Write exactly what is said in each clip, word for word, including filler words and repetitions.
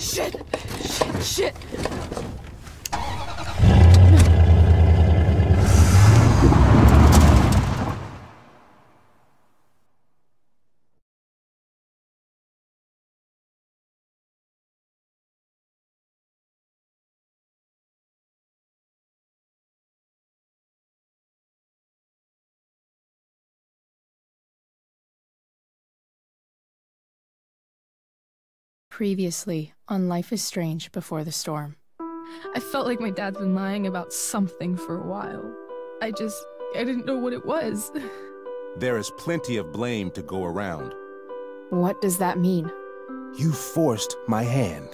Shit! Shit! Shit! Previously on Life is Strange: Before the Storm. I felt like my dad's been lying about something for a while. I just, I didn't know what it was. There is plenty of blame to go around. What does that mean? You forced my hand.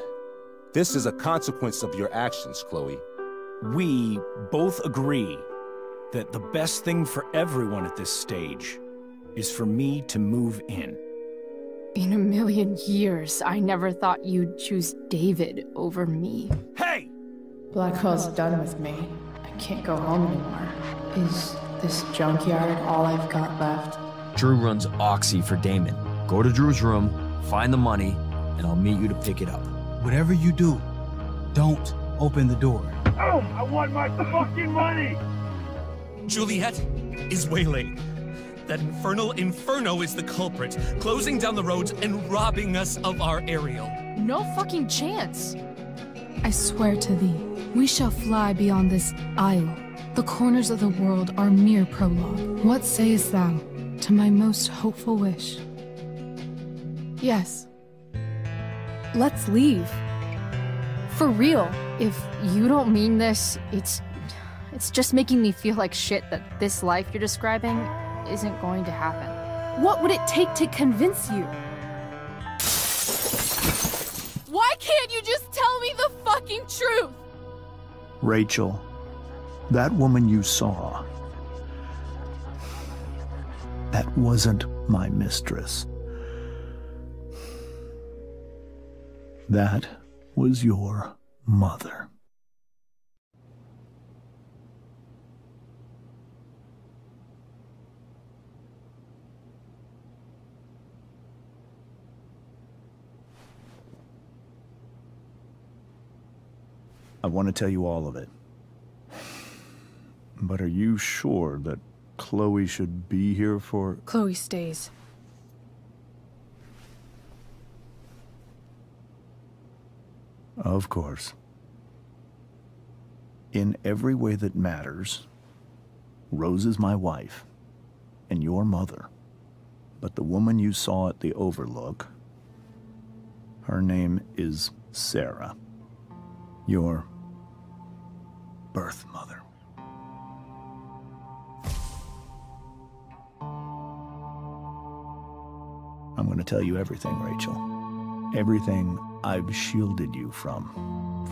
This is a consequence of your actions, Chloe. We both agree that the best thing for everyone at this stage is for me to move in. In a million years, I never thought you'd choose David over me. Hey! Blackwell's done with me. I can't go home anymore. Is this junkyard all I've got left? Drew runs Oxy for Damon. Go to Drew's room, find the money, and I'll meet you to pick it up. Whatever you do, don't open the door. Oh, I want my fucking money! Juliet is wailing. That infernal inferno is the culprit, closing down the roads and robbing us of our aerial. No fucking chance! I swear to thee, we shall fly beyond this isle. The corners of the world are mere prologue. What sayest thou to my most hopeful wish? Yes. Let's leave. For real. If you don't mean this, it's... it's just making me feel like shit that this life you're describing isn't going to happen. What would it take to convince you? Why can't you just tell me the fucking truth? Rachel, that woman you saw, that wasn't my mistress. That was your mother. I want to tell you all of it. But are you sure that Chloe should be here for... Chloe stays. Of course. In every way that matters, Rose is my wife and your mother. But the woman you saw at the Overlook, her name is Sarah. Your... birth mother. I'm going to tell you everything, Rachel. Everything I've shielded you from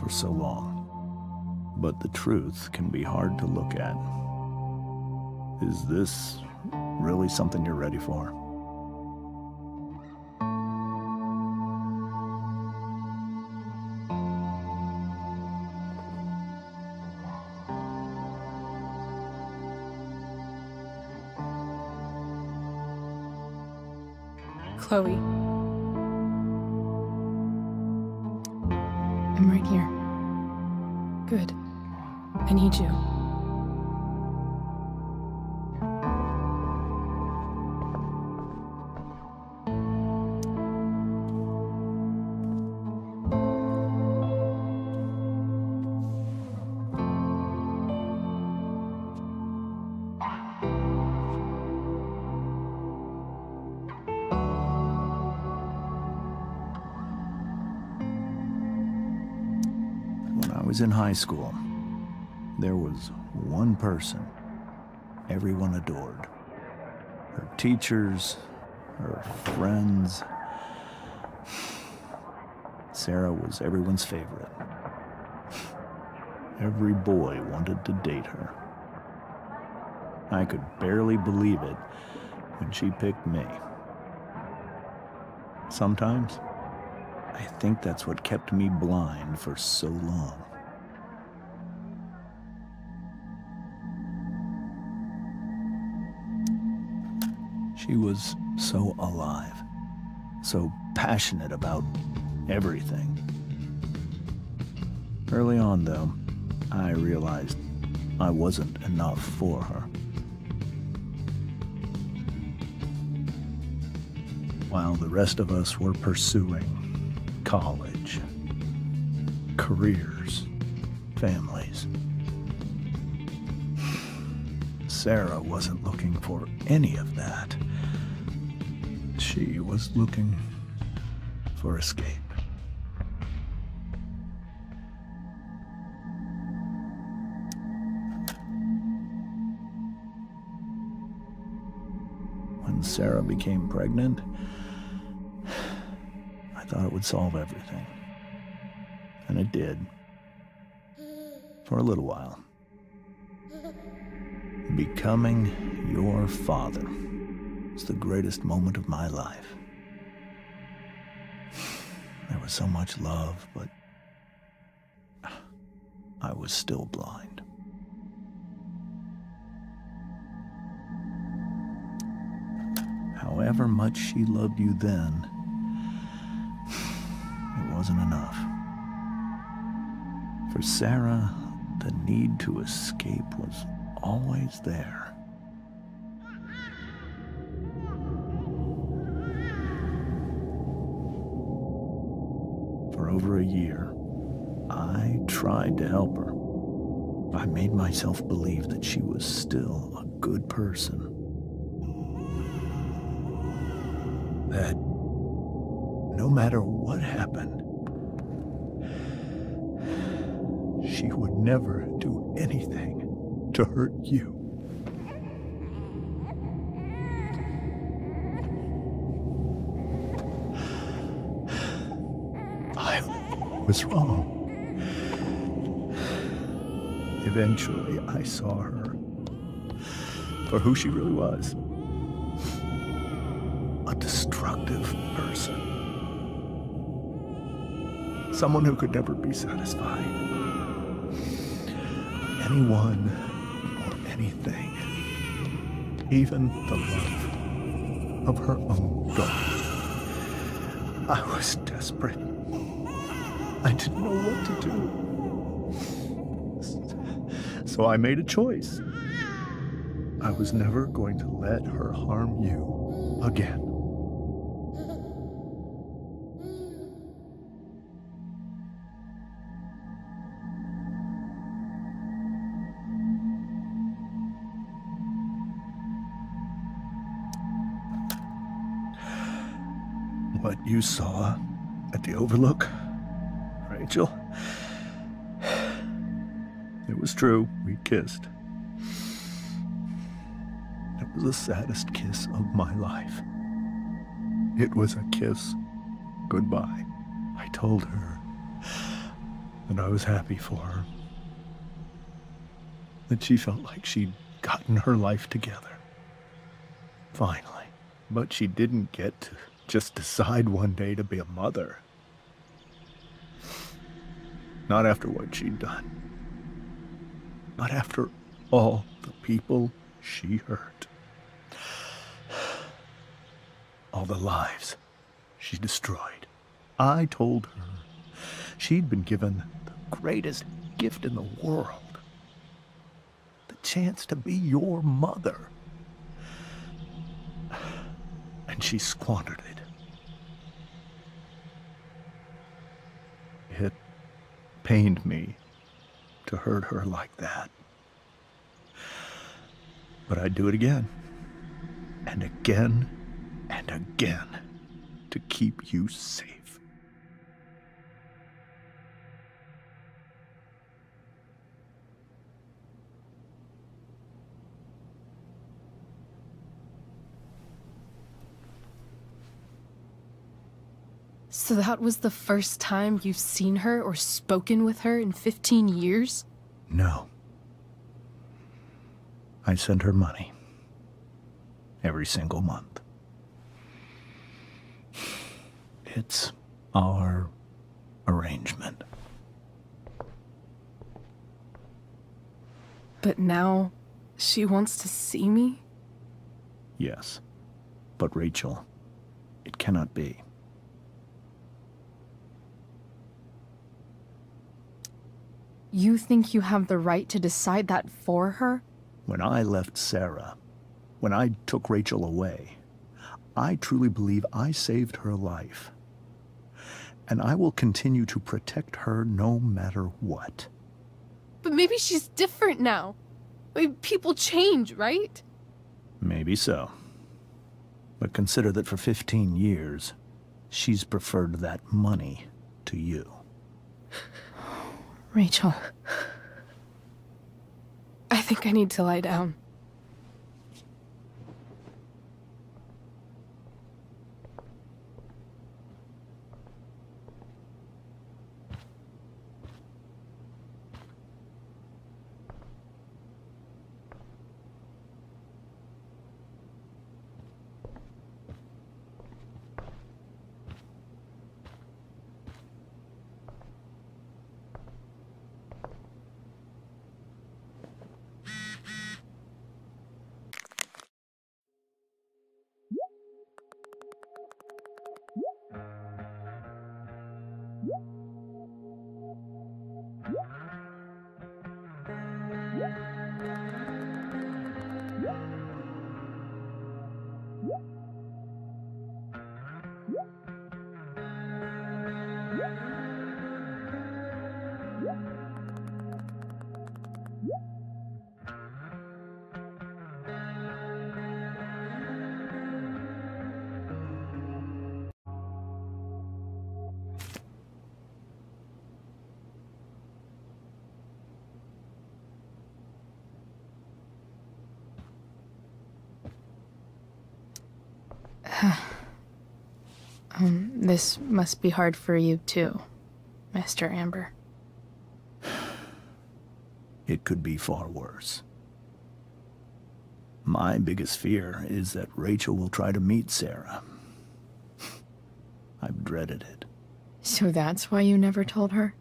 for so long. But the truth can be hard to look at. Is this really something you're ready for? Chloe. I'm right here. Good. I need you. In high school, there was one person everyone adored. Her teachers, her friends. Sarah was everyone's favorite. Every boy wanted to date her. I could barely believe it when she picked me. Sometimes, I think that's what kept me blind for so long. She was so alive, so passionate about everything. Early on, though, I realized I wasn't enough for her. While the rest of us were pursuing college, careers, families, Sarah wasn't looking for any of that. She was looking for escape. When Sarah became pregnant, I thought it would solve everything. And it did. For a little while. Becoming your father is the greatest moment of my life. There was so much love, but I was still blind. However much she loved you then, it wasn't enough. For Sarah, the need to escape was always there. For over a year, I tried to help her. I made myself believe that she was still a good person. That no matter what happened, she would never do anything to hurt you. I was wrong. Eventually, I saw her for who she really was. A destructive person. Someone who could never be satisfied. Anyone or anything, even the love of her own daughter. I was desperate. I didn't know what to do. So I made a choice. I was never going to let her harm you again. What you saw at the Overlook, Rachel, it was true, we kissed. It was the saddest kiss of my life. It was a kiss goodbye. I told her that I was happy for her, that she felt like she'd gotten her life together, finally. But she didn't get to just decide one day to be a mother. Not after what she'd done. Not after all the people she hurt. All the lives she destroyed. I told her she'd been given the greatest gift in the world. The chance to be your mother. And she squandered it. It pained me to hurt her like that. But I'd do it again, and again, and again, to keep you safe. So that was the first time you've seen her or spoken with her in fifteen years? No. I sent her money. Every single month. It's our arrangement. But now she wants to see me? Yes. But Rachel, it cannot be. You think you have the right to decide that for her? When I left Sarah, when I took Rachel away, I truly believe I saved her life. And I will continue to protect her no matter what. But maybe she's different now. I mean, people change, right? Maybe so. But consider that for fifteen years, she's preferred that money to you. Rachel. I think I need to lie down. Um, this must be hard for you, too, Mister Amber. It could be far worse. My biggest fear is that Rachel will try to meet Sarah. I've dreaded it. So that's why you never told her?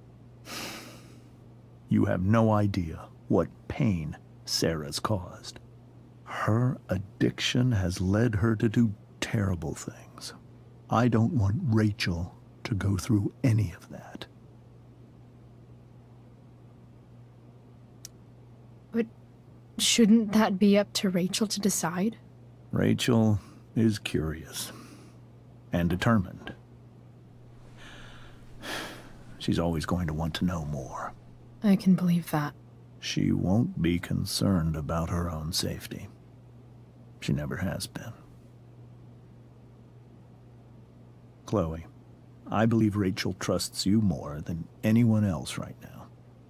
You have no idea what pain Sarah's caused. Her addiction has led her to do terrible things. I don't want Rachel to go through any of that. But shouldn't that be up to Rachel to decide? Rachel is curious and determined. She's always going to want to know more. I can believe that. She won't be concerned about her own safety. She never has been. Chloe, I believe Rachel trusts you more than anyone else right now.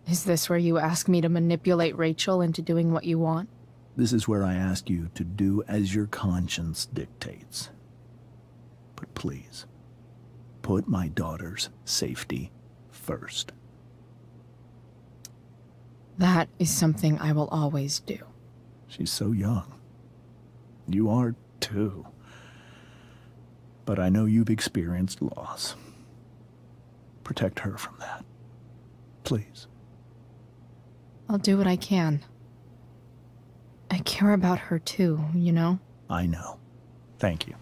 Is this where you ask me to manipulate Rachel into doing what you want? This is where I ask you to do as your conscience dictates. But please, put my daughter's safety first. That is something I will always do. She's so young. You are too. But I know you've experienced loss. Protect her from that, please. I'll do what I can. I care about her too, you know? I know. Thank you.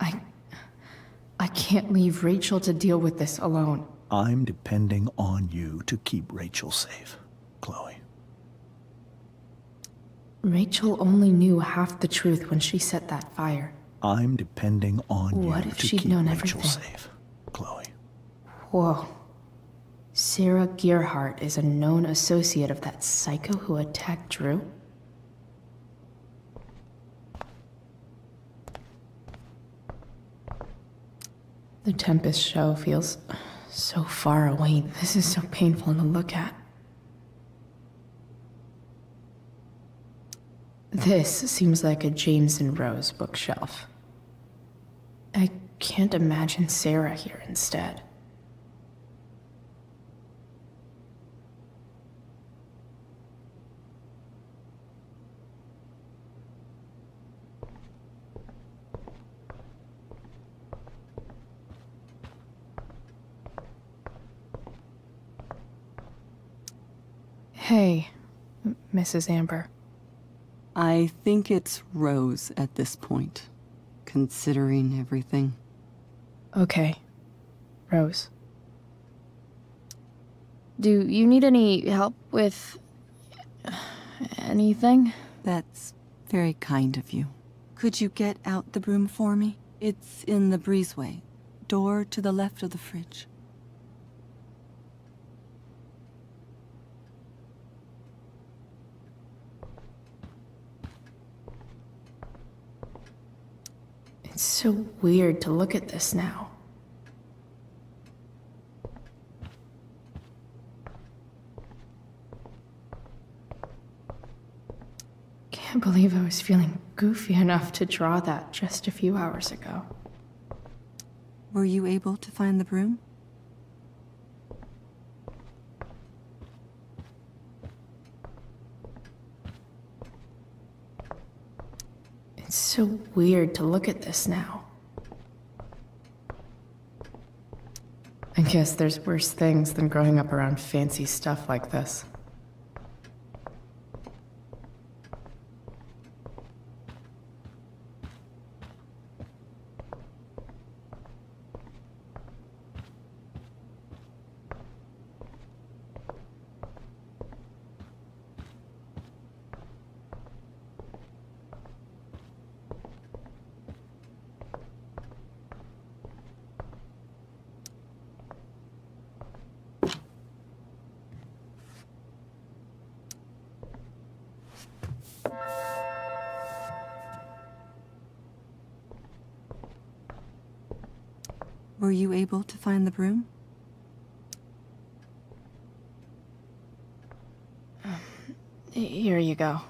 I... I can't leave Rachel to deal with this alone. I'm depending on you to keep Rachel safe, Chloe. Rachel only knew half the truth when she set that fire. I'm depending on you to keep Rachel safe, Chloe. Whoa. Sarah Gearhart is a known associate of that psycho who attacked Drew? The Tempest Show feels so far away. This is so painful to look at. This seems like a James and Rose bookshelf. I can't imagine Sarah here instead. Hey, Missus Amber. I think it's Rose at this point, considering everything. Okay. Rose. Do you need any help with anything? That's very kind of you. Could you get out the broom for me? It's in the breezeway. Door to the left of the fridge. It's so weird to look at this now. I can't believe I was feeling goofy enough to draw that just a few hours ago. Were you able to find the broom? It's so weird to look at this now. I guess there's worse things than growing up around fancy stuff like this. Were you able to find the broom? Um, here you go.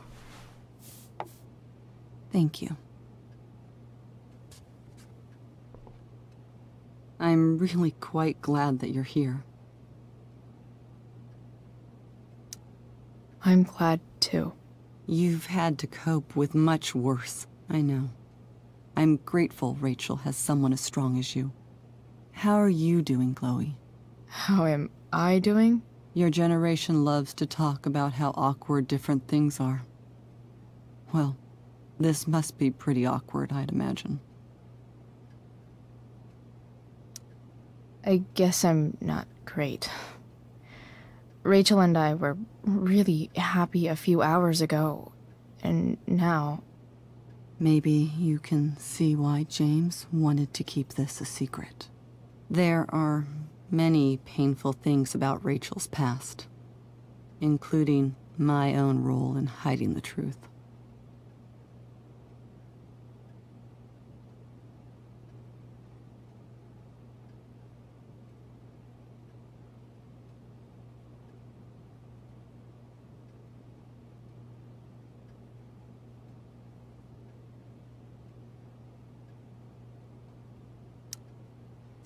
Thank you. I'm really quite glad that you're here. I'm glad too. You've had to cope with much worse, I know. I'm grateful Rachel has someone as strong as you. How are you doing, Chloe? How am I doing? Your generation loves to talk about how awkward different things are. Well, this must be pretty awkward, I'd imagine. I guess I'm not great. Rachel and I were really happy a few hours ago, and now... Maybe you can see why James wanted to keep this a secret. There are many painful things about Rachel's past, including my own role in hiding the truth.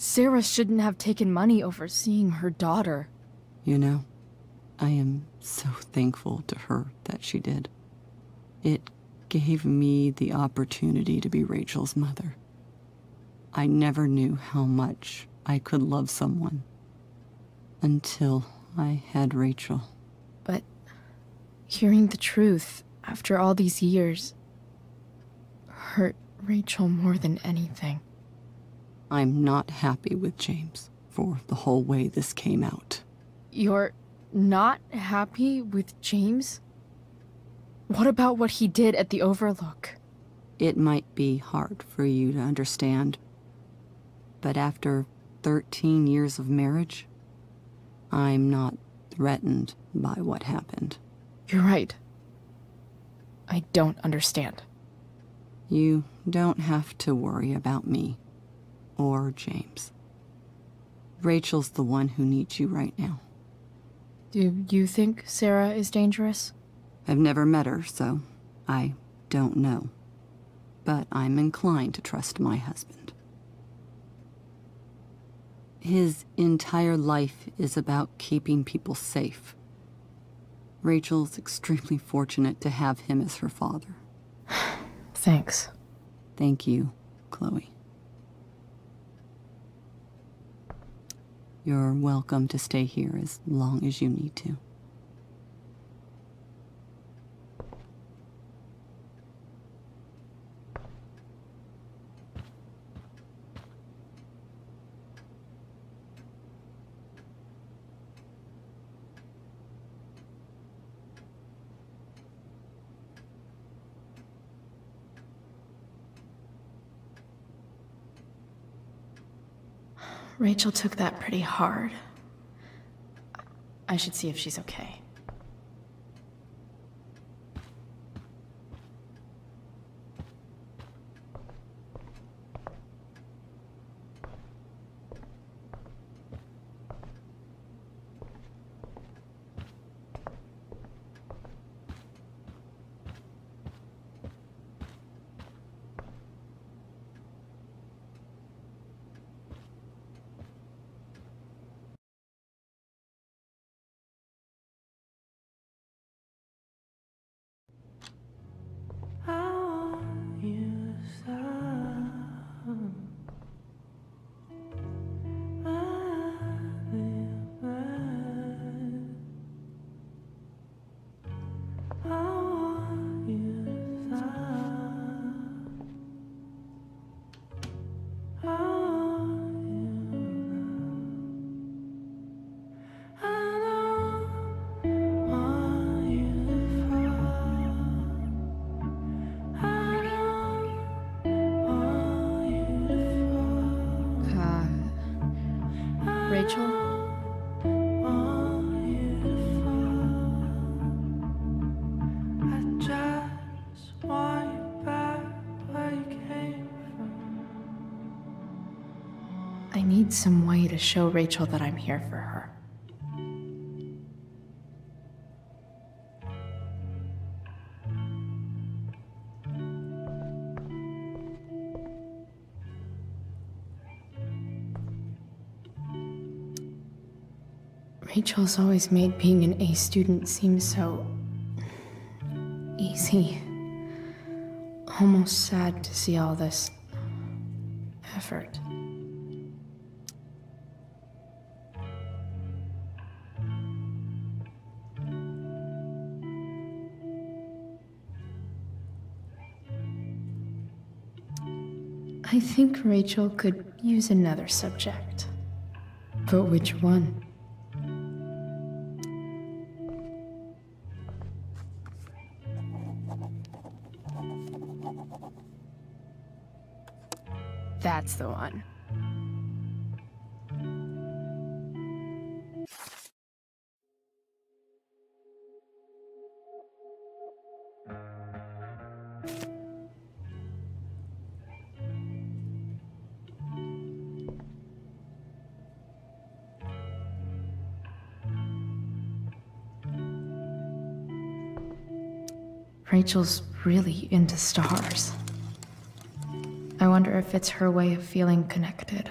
Sarah shouldn't have taken money over seeing her daughter. You know, I am so thankful to her that she did. It gave me the opportunity to be Rachel's mother. I never knew how much I could love someone until I had Rachel. But hearing the truth after all these years hurt Rachel more than anything. I'm not happy with James for the whole way this came out. You're not happy with James? What about what he did at the Overlook? It might be hard for you to understand, but after thirteen years of marriage, I'm not threatened by what happened. You're right. I don't understand. You don't have to worry about me. Or James. Rachel's the one who needs you right now. Do you think Sarah is dangerous? I've never met her, so I don't know. But I'm inclined to trust my husband. His entire life is about keeping people safe. Rachel's extremely fortunate to have him as her father. Thanks. Thank you, Chloe. You're welcome to stay here as long as you need to. Rachel took that pretty hard. I should see if she's okay. Some way to show Rachel that I'm here for her. Rachel's always made being an A student seem so easy. Almost sad to see all this effort. I think Rachel could use another subject. But which one? That's the one. Rachel's really into stars. I wonder if it's her way of feeling connected.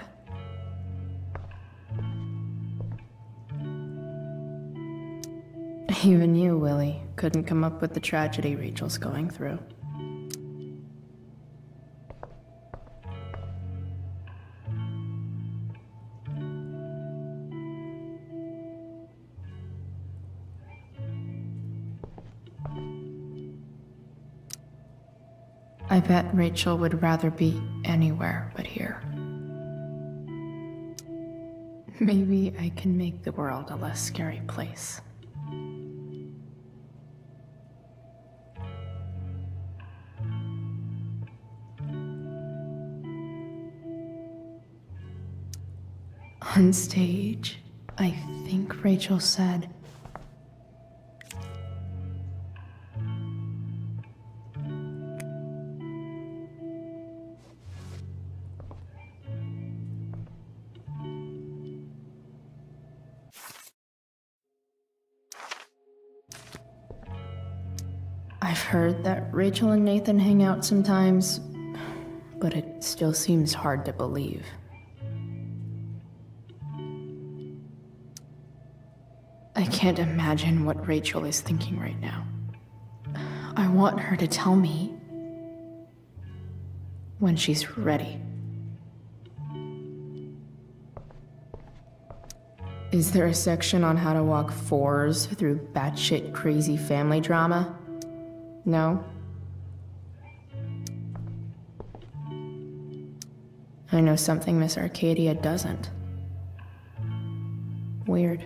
Even you, Willie, couldn't come up with the tragedy Rachel's going through. I bet Rachel would rather be anywhere but here. Maybe I can make the world a less scary place. On stage, I think Rachel said, heard that Rachel and Nathan hang out sometimes, but it still seems hard to believe. I can't imagine what Rachel is thinking right now. I want her to tell me when she's ready. Is there a section on how to walk fours through batshit crazy family drama? No? I know something Miss Arcadia doesn't. Weird.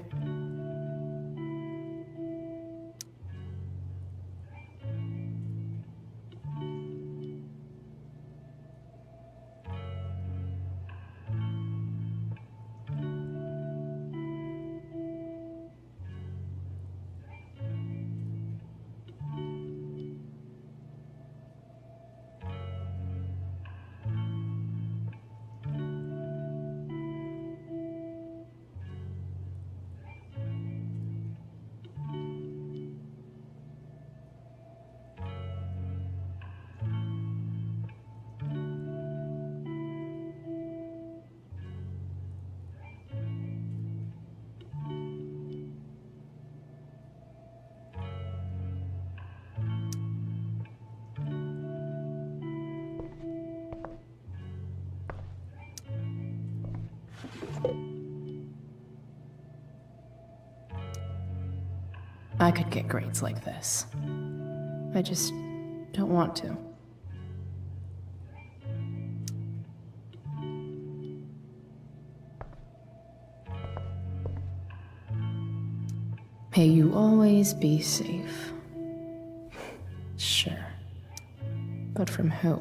I could get grades like this. I just don't want to. May you always be safe. Sure. But from who?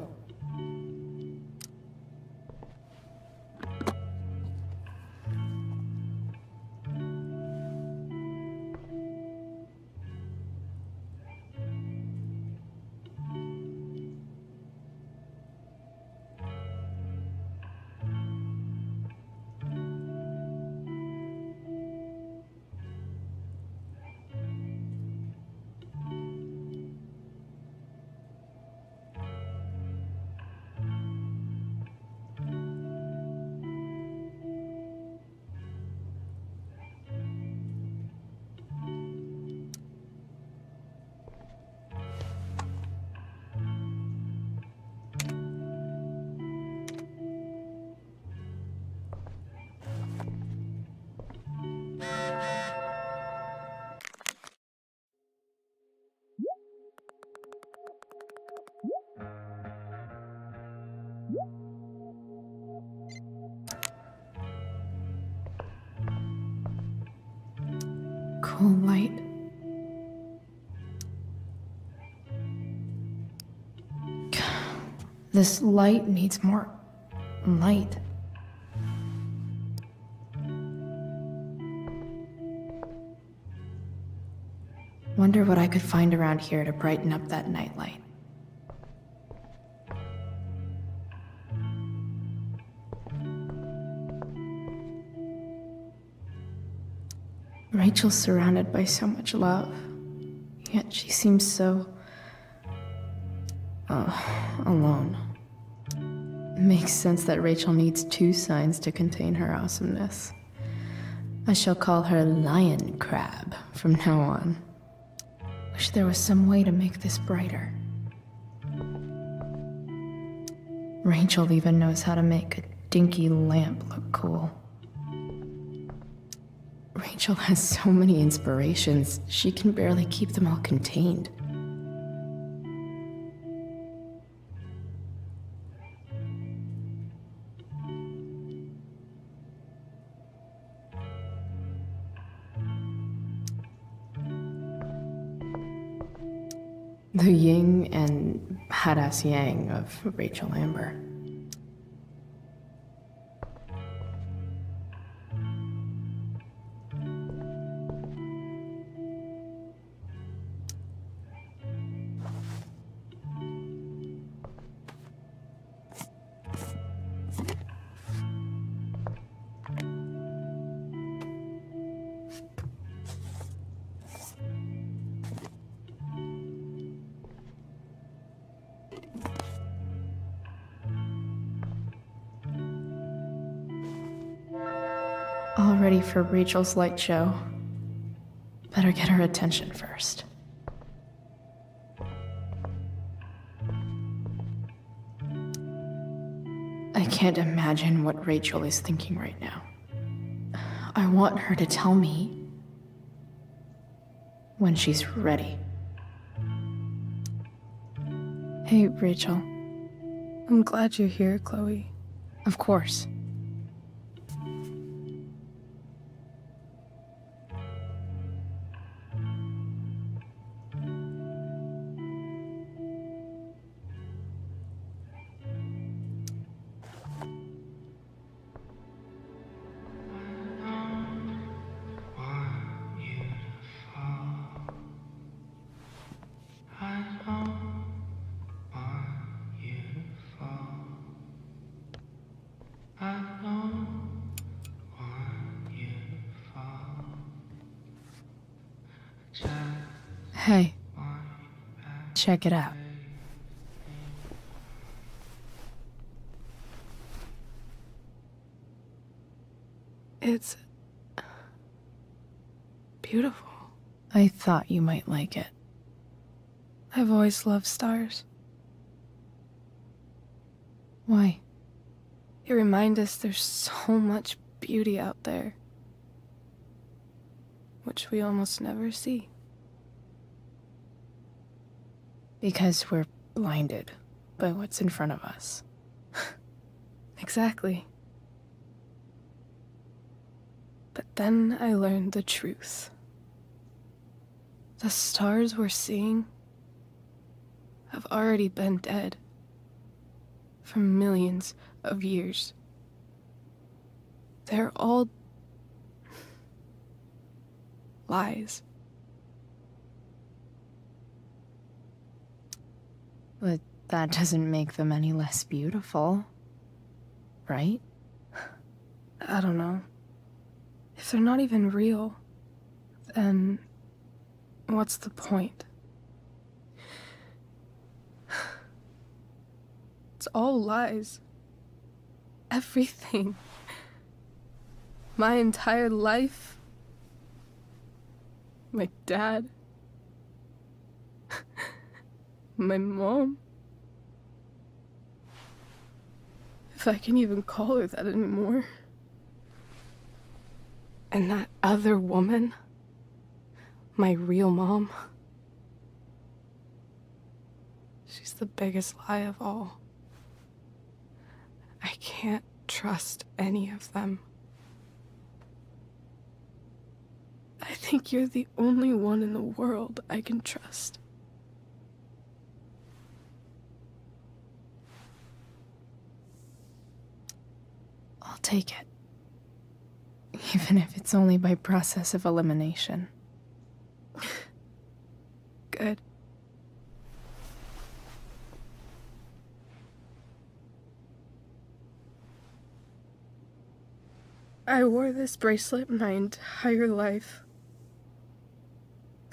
Light. This light needs more light. Wonder what I could find around here to brighten up that nightlight. Rachel's surrounded by so much love, yet she seems so uh, alone. It makes sense that Rachel needs two signs to contain her awesomeness. I shall call her Lion Crab from now on. Wish there was some way to make this brighter. Rachel even knows how to make a dinky lamp look cool. Rachel has so many inspirations, she can barely keep them all contained. The yin and badass yang of Rachel Amber. All ready for Rachel's light show. Better get her attention first. I can't imagine what Rachel is thinking right now. I want her to tell me when she's ready. Hey, Rachel. I'm glad you're here, Chloe. Of course. Hey, check it out. It's beautiful. I thought you might like it. I've always loved stars. Why? They remind us there's so much beauty out there, which we almost never see. Because we're blinded by what's in front of us. Exactly. But then I learned the truth. The stars we're seeing have already been dead for millions of years. They're all lies. But that doesn't make them any less beautiful, right? I don't know. If they're not even real, then what's the point? It's all lies. Everything. My entire life. My dad. My mom. If I can even call her that anymore. And that other woman. My real mom. She's the biggest lie of all. I can't trust any of them. I think you're the only one in the world I can trust. I'll take it. Even if it's only by process of elimination. Good. I wore this bracelet my entire life.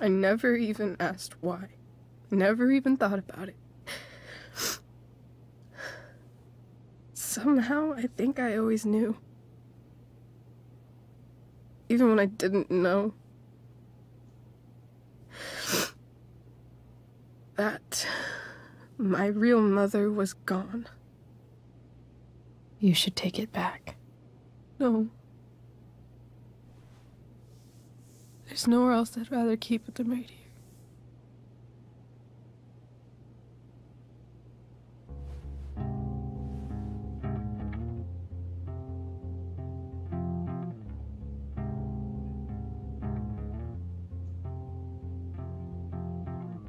I never even asked why. Never even thought about it. Somehow, I think I always knew. Even when I didn't know. That my real mother was gone. You should take it back. No. There's nowhere else I'd rather keep it than right here.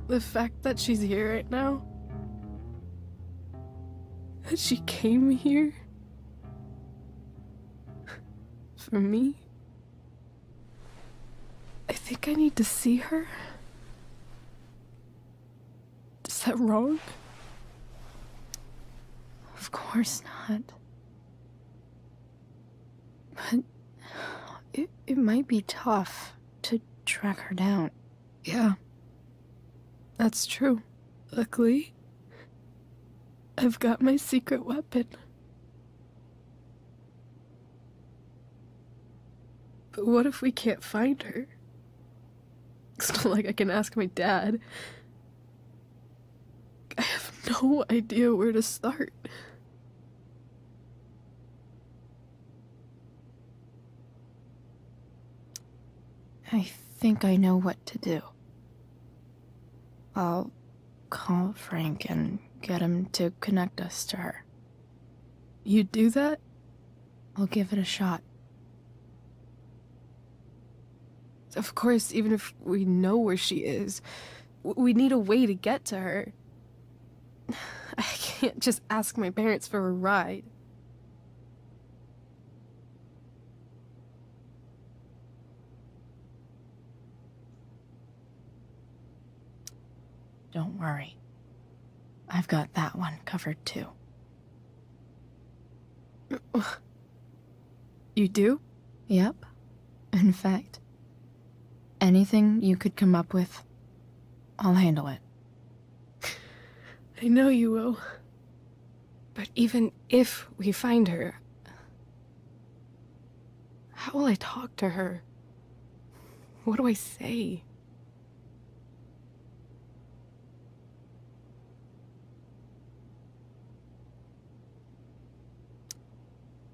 The fact that she's here right now, that she came here for me, I think I need to see her. Is that wrong? Of course not. But it, it might be tough to track her down. Yeah. That's true. Luckily, I've got my secret weapon. But what if we can't find her? It's not like I can ask my dad. I have no idea where to start. I think I know what to do. I'll call Frank and get him to connect us to her. You do that? I'll give it a shot. Of course, even if we know where she is, we need a way to get to her. I can't just ask my parents for a ride. Don't worry. I've got that one covered too. You do? Yep. In fact, anything you could come up with, I'll handle it. I know you will. But even if we find her, how will I talk to her? What do I say?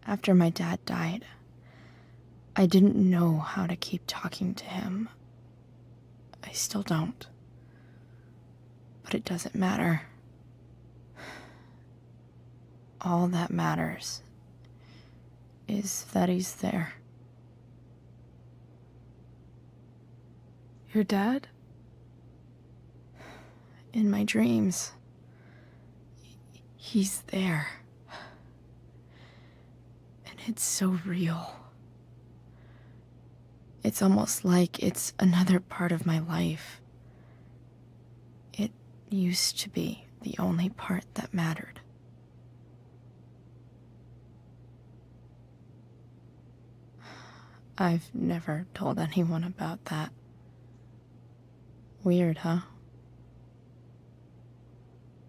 After my dad died, I didn't know how to keep talking to him. I still don't. but it doesn't matter. All that matters is that he's there. Your dad? In my dreams, he's there. And it's so real. It's almost like it's another part of my life. It used to be the only part that mattered. I've never told anyone about that. Weird, huh?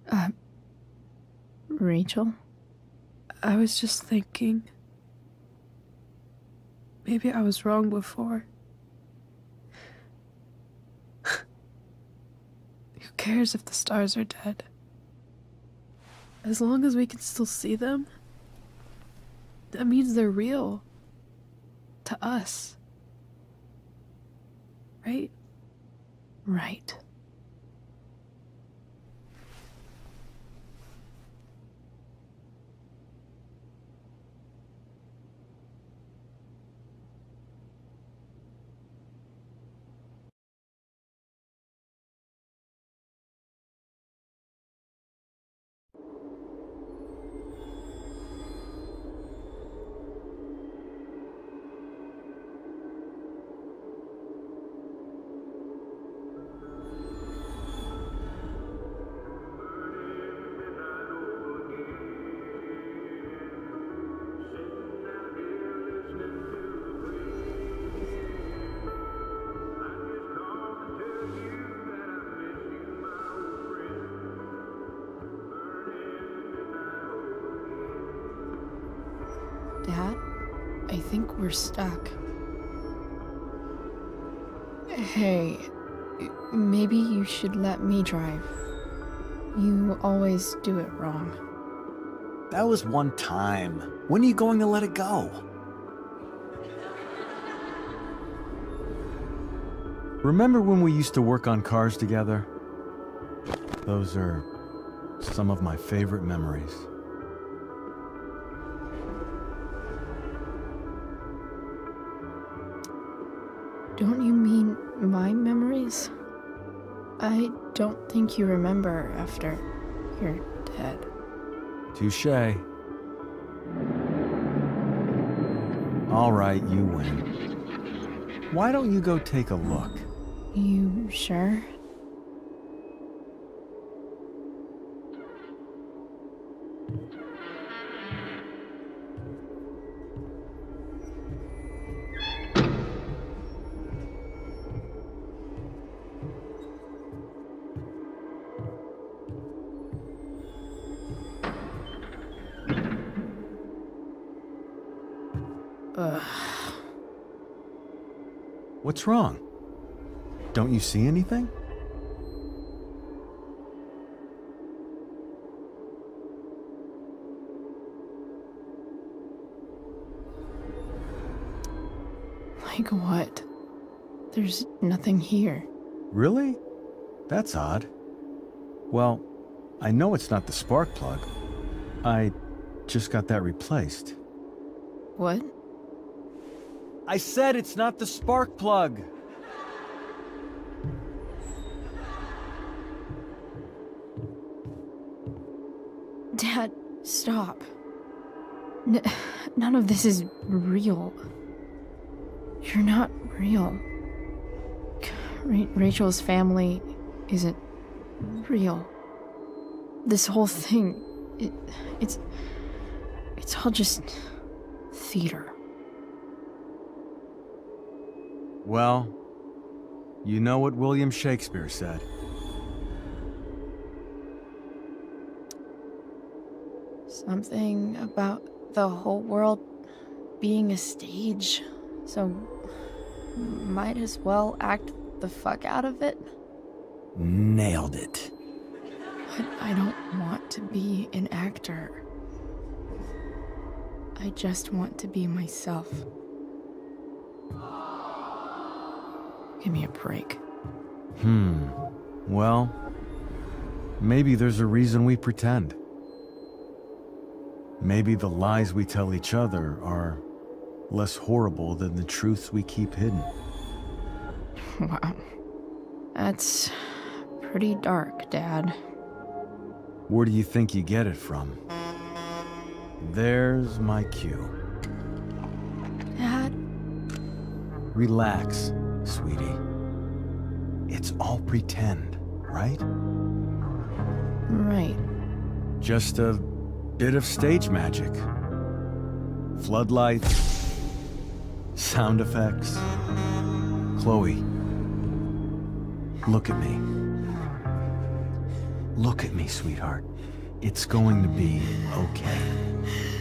Uh, Rachel? I was just thinking... Maybe I was wrong before. Who cares if the stars are dead? As long as we can still see them, that means they're real. To us. Right? Right. I think we're stuck. Hey, maybe you should let me drive. You always do it wrong. That was one time. When are you going to let it go? Remember when we used to work on cars together? Those are some of my favorite memories. Don't you mean my memories? I don't think you remember after you're dead. Touché. All right, you win. Why don't you go take a look? You sure? What's wrong? Don't you see anything? Like what? There's nothing here. Really? That's odd. Well, I know it's not the spark plug. I just got that replaced. What? I said it's not the spark plug! Dad, stop. N- none of this is real. You're not real. Ra- Rachel's family isn't real. This whole thing, it, it's... it's all just theater. Well, you know what William Shakespeare said. Something about the whole world being a stage, so might as well act the fuck out of it. Nailed it. But I don't want to be an actor. I just want to be myself. Give me a break. Hmm. Well, Maybe there's a reason we pretend. Maybe the lies we tell each other are less horrible than the truths we keep hidden. Wow. That's pretty dark, Dad. Where do you think you get it from? There's my cue. Dad? Relax, sweetie. It's all pretend, right? Right. Just a bit of stage magic. Floodlights, sound effects. Chloe, look at me. Look at me, sweetheart. It's going to be okay.